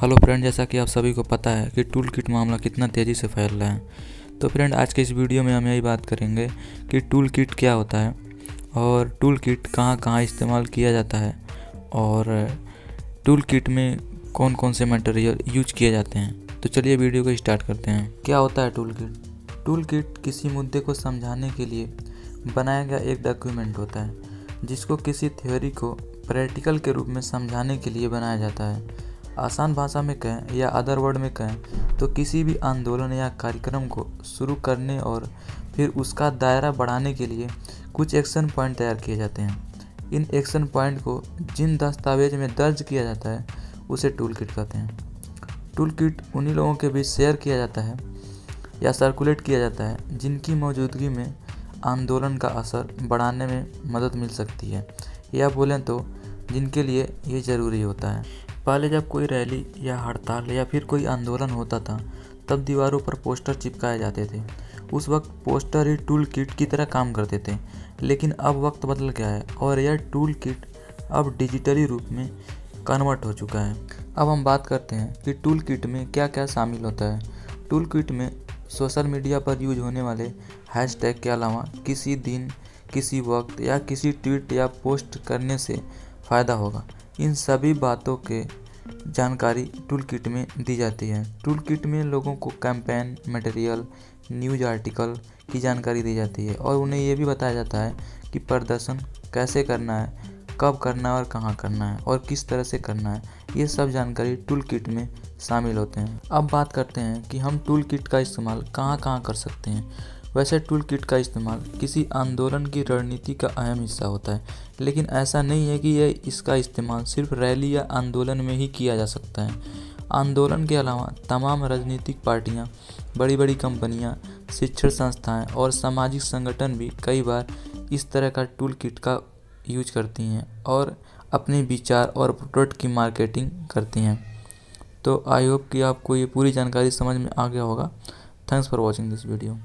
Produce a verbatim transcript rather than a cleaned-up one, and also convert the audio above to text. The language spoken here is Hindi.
हेलो फ्रेंड, जैसा कि आप सभी को पता है कि टूल किट मामला कितना तेज़ी से फैल रहा है, तो फ्रेंड आज के इस वीडियो में हम यही बात करेंगे कि टूल किट क्या होता है और टूल किट कहाँ कहाँ इस्तेमाल किया जाता है और टूल किट में कौन कौन से मटेरियल यूज किए जाते हैं। तो चलिए वीडियो को स्टार्ट करते हैं। क्या होता है टूल किट? टूल किट किसी मुद्दे को समझाने के लिए बनाया गया एक डॉक्यूमेंट होता है जिसको किसी थ्योरी को प्रैक्टिकल के रूप में समझाने के लिए बनाया जाता है। आसान भाषा में कहें या अदर वर्ड में कहें तो किसी भी आंदोलन या कार्यक्रम को शुरू करने और फिर उसका दायरा बढ़ाने के लिए कुछ एक्शन पॉइंट तैयार किए जाते हैं। इन एक्शन पॉइंट को जिन दस्तावेज में दर्ज किया जाता है उसे टूल किट कहते हैं। टूल किट उन्हीं लोगों के बीच शेयर किया जाता है या सर्कुलेट किया जाता है जिनकी मौजूदगी में आंदोलन का असर बढ़ाने में मदद मिल सकती है, या बोलें तो जिनके लिए ये ज़रूरी होता है। पहले जब कोई रैली या हड़ताल या फिर कोई आंदोलन होता था तब दीवारों पर पोस्टर चिपकाए जाते थे। उस वक्त पोस्टर ही टूल किट की तरह काम करते थे, लेकिन अब वक्त बदल गया है और यह टूल किट अब डिजिटली रूप में कन्वर्ट हो चुका है। अब हम बात करते हैं कि टूल किट में क्या क्या शामिल होता है। टूल किट में सोशल मीडिया पर यूज होने वाले हैशटैग के अलावा किसी दिन, किसी वक्त या किसी ट्वीट या पोस्ट करने से फ़ायदा होगा, इन सभी बातों के जानकारी टूल किट में दी जाती है। टूल किट में लोगों को कैंपेन मटेरियल, न्यूज आर्टिकल की जानकारी दी जाती है और उन्हें यह भी बताया जाता है कि प्रदर्शन कैसे करना है, कब करना है और कहाँ करना है और किस तरह से करना है। ये सब जानकारी टूल किट में शामिल होते हैं। अब बात करते हैं कि हम टूल किट का इस्तेमाल कहाँ कहाँ कर सकते हैं। वैसे टूल किट का इस्तेमाल किसी आंदोलन की रणनीति का अहम हिस्सा होता है, लेकिन ऐसा नहीं है कि यह इसका इस्तेमाल सिर्फ रैली या आंदोलन में ही किया जा सकता है। आंदोलन के अलावा तमाम राजनीतिक पार्टियां, बड़ी बड़ी कंपनियां, शिक्षण संस्थाएं और सामाजिक संगठन भी कई बार इस तरह का टूल किट का यूज करती हैं और अपने विचार और प्रोडक्ट की मार्केटिंग करती हैं। तो आई होप कि आपको ये पूरी जानकारी समझ में आ गया होगा। Thanks for watching this video.